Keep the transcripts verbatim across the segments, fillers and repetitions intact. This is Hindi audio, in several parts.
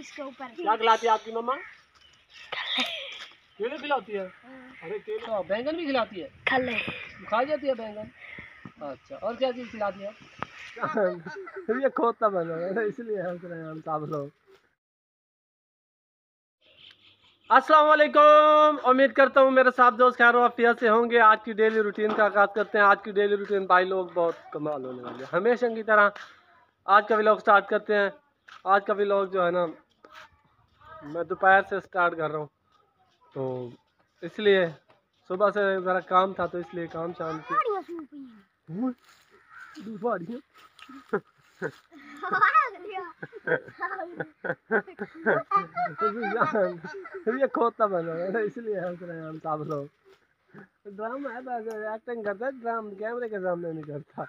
इसके ऊपर क्या खिलाती है आपकी मम्मा? केले खिलाती है। अरे केला, बैंगन भी खिलाती है, खा जाती है बैंगन। अच्छा, और क्या चीज खिलाती है? ये खोता बना इसलिए हंस रहे हैं हम सब लोग। अस्सलाम वालेकुम, उम्मीद करता हूँ मेरे साथ दोस्त खैर वाफियत से होंगे। आज की डेली रूटीन का आगाज़ करते हैं। आज की डेली रूटीन भाई लोग बहुत कमाल होने वाली है, हमेशा की तरह आज का व्लॉग स्टार्ट करते हैं। आज का व्लॉग जो है ना, मैं दोपहर से स्टार्ट कर रहा हूँ, तो इसलिए सुबह से ज़रा काम था, तो इसलिए काम शाम की ये खोता बना है इसलिए हंस रहे हैं हम सब लोग। ड्रामा है, बस एक्टिंग करता है, ड्रामा कैमरे के सामने नहीं करता।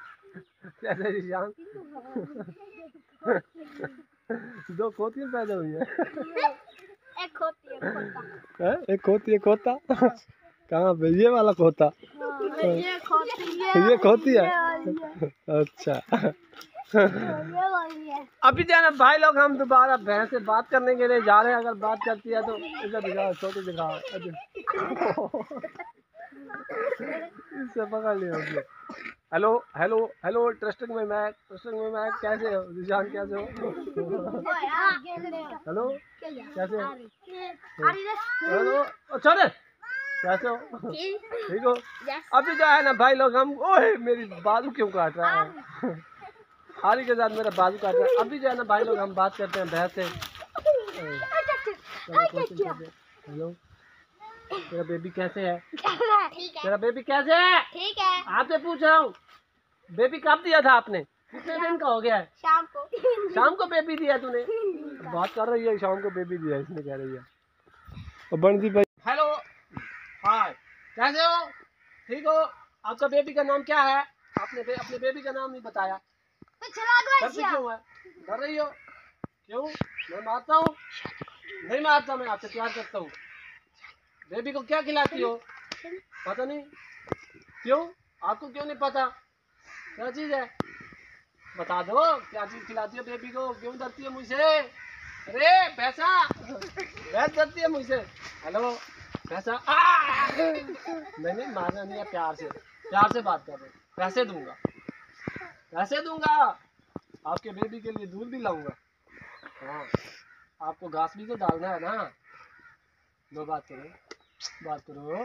दो खोती पैदा हुई है, एक खोती है खोता, एक खोती है खोता कहाँ पे? ये वाला खोता, ये खोती है। अच्छा अभी जाना भाई लोग, हम दोबारा भैंस से बात करने के लिए जा रहे हैं। अगर बात करती है तो इधर दिखाओ, छोटी दिखाओ, इससे पकड़ लिया। हेलो हेलो हेलो, ट्रस्टिंग में मैं ट्रस्टिंग में मैं कैसे हो निशान, कैसे हो? हेलो कैसे हो? हेलो छोटे कैसे हो? ठीक हो? अभी जो है ना भाई लोग, हम ओए मेरी बाजू क्यों काट रहा है? आरी के साथ मेरा बाजू काट रहा है। अभी जो है ना भाई लोग, हम बात करते हैं भैंस से। हेलो, मेरा बेबी कैसे है? ठीक है। मेरा बेबी कैसे है? ठीक है। आपसे पूछ रहा हूँ, बेबी कब दिया था आपने? कितने दिन का हो गया है? शाम को। शाम को बेबी दिया तूने? बात कर रही है, शाम को बेबी दिया इसने, कह रही है बंदी भाई। हेलो, हाय, कैसे हो? ठीक हो? आपका बेबी का नाम क्या है? आपने अपने बेबी का नाम नहीं बताया, क्यों है? डर रही हो क्यों? मैं मारता हूँ? नहीं मारता, मैं आपसे प्यार करता हूँ। बेबी को क्या खिलाती हो? पता नहीं क्यों? आपको क्यों नहीं पता क्या चीज़ है? बता दो क्या चीज़ खिलाती हो बेबी को, क्यों डरती है मुझसे? अरे पैसा, भैंस डरती है मुझसे। हेलो पैसा, मैंने मारना नहीं है, प्यार से प्यार से बात कर रहे, पैसे दूंगा, पैसे दूंगा, आपके बेबी के लिए दूध भी लाऊंगा। हाँ, आपको घास भी तो डालना है ना। लो बात करो, बात करो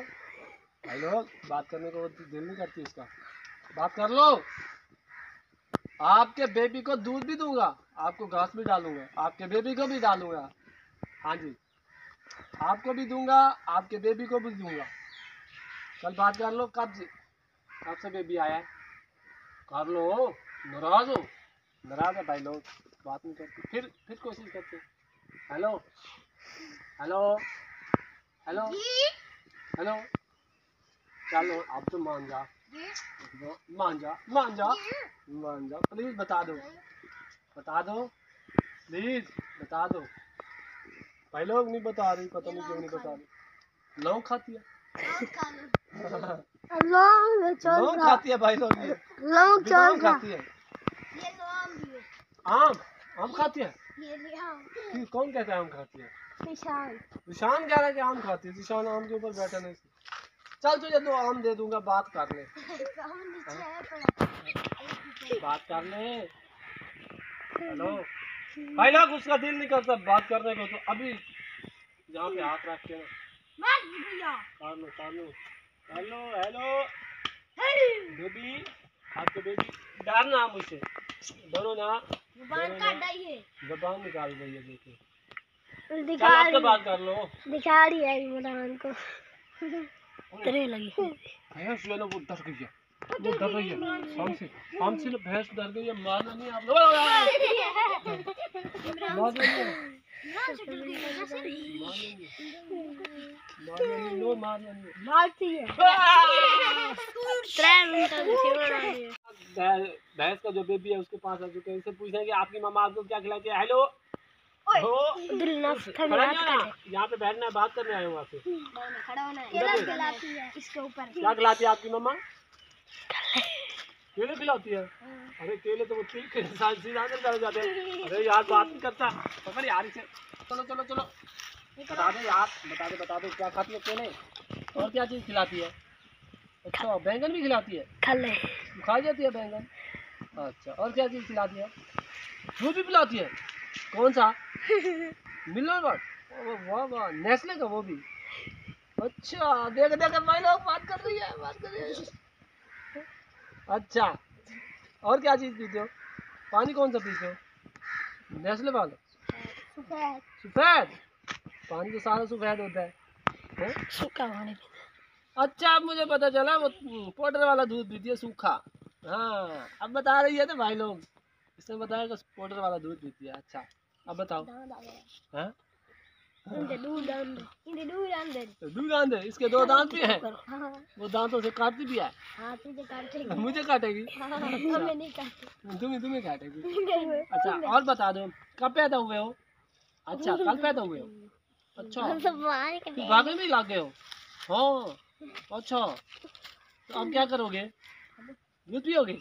भाई लोग, बात करने को दिल नहीं करती इसका, बात कर लो। आपके बेबी को दूध भी दूंगा, आपको घास भी डालूंगा, आपके बेबी को भी डालूंगा। हाँ जी, आपको भी दूंगा, आपके बेबी को भी दूंगा। कल बात कर लो, कब जी आपसे बेबी आया है? कर लो, नाराज हो? नाराज है भाई लोग, बात नहीं करते, फिर फिर कोशिश करते। हेलो हेलो हेलो हेलो, चलो आप तो मान जा मान जा मान जा मान जा, प्लीज बता दो बता दो प्लीज बता दो। भाई लोग नहीं बता रही, पता नहीं क्यों नहीं बता रही। लौंग खाती है, लौंग लौंग खाती है भाई लोग, लौंग लौंग खाती है, ये लौंग आम आम खाती है। ये कौन कहता है आम खाती है? निशान निशान कह रहा है कि आम खाती है। निशान आम के ऊपर बैठा नहीं, चल तुझे दो आम दे दूंगा, बात कर ले बात कर ले। हेलो भाई लोग, उसका दिल नहीं करता बात करने को, तो अभी जहाँ पे हाथ रख के ना। हेलो हेलो बेबी, आपके बेबी डरना मुझसे, डरो ना, जबान निकाल रही है, देखो निकाल के बात कर लो। दिखा रही है जबान को, डरे लगी भैंस जो है ना, वो डर गई है, वो डर रही है शाम से, शाम से भैंस डर गई है। मारना नहीं आप लोग, भैंस का जो बेबी है उसके पास आ चुके हैं। इससे पूछेंगे आपकी मामा आपको क्या खिलाती है? हेलो, यहाँ पे बैठना है, बात करने आए हो आपसे। क्या खिलाती है आपकी मामा? केले खिलाती है। अरे केले तो वो तीन के साथ सीधा अंदर चले जाते हैं। अरे यार बात नहीं करता, पकड़ यार इसे। चलो चलो चलो बता दो यार, बता दो बता दो क्या खाती है केले और क्या चीज़ खिलाती है? अच्छा बैंगन भी खिलाती है, खा जाती है बैंगन। अच्छा और क्या चीज़ खिलाती है? दूध भी पिलाती है। कौन सा? मिलर वाट, वाह वाह, नेस्ले का वो भी। अच्छा देख देख भाई लोग बात कर रही है, बात कर रही है। अच्छा और क्या चीज़ पीते हो? पानी कौन सा पीते हो? नेस्ले वाला सफेद। सफेद पानी तो सारा सफेद होता है, है? सूखा पानी। अच्छा अब मुझे पता चला वो पाउडर वाला दूध पीती है सूखा। हाँ अब बता रही है ना भाई लोग, इसने बताया कि पाउडर वाला दूध पीती है। अच्छा अब बताओ दूध दांत है, इसके दो दांत भी हैं, वो दांतों से काटती भी है। मुझे काटेगी? तुम्हें तुम्हें काटेगी। अच्छा और बता दो कब पैदा हुए हो? अच्छा कल पैदा हुए हो। अच्छा भागने भी लागे हो। हाँ अच्छा तो अब क्या करोगे? दूध पियोगे?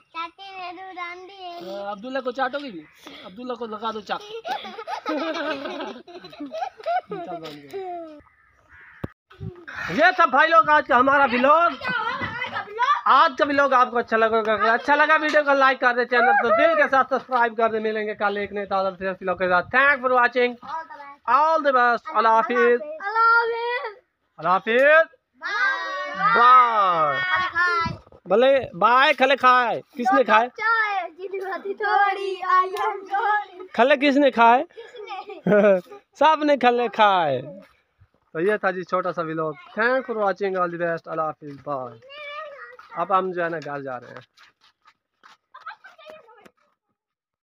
अब्दुल्ला को चाटोगे भी? अब्दुल्ला को लगा दो चाकू। ये सब भाई लोग आज का हमारा व्लॉग, आज का व्लॉग आपको अच्छा लगा, अच्छा लगा वीडियो को लाइक कर दे, चैनल को दिल के साथ सब्सक्राइब कर दे। मिलेंगे कल एक नए ताज़ा व्लॉग के साथ। Thank for watching, all the best, अल्लाह हाफिज, अल्लाह हाफिज, बाय। भले बाय खले खाए किसने खाए? खले किसने खाए? सब ने खले खाए। तो ये था जी छोटा सा vlog. Thank for watching, all the best, अल्लाह हाफिज, बाय। अब हम जो है ना घर जा रहे हैं।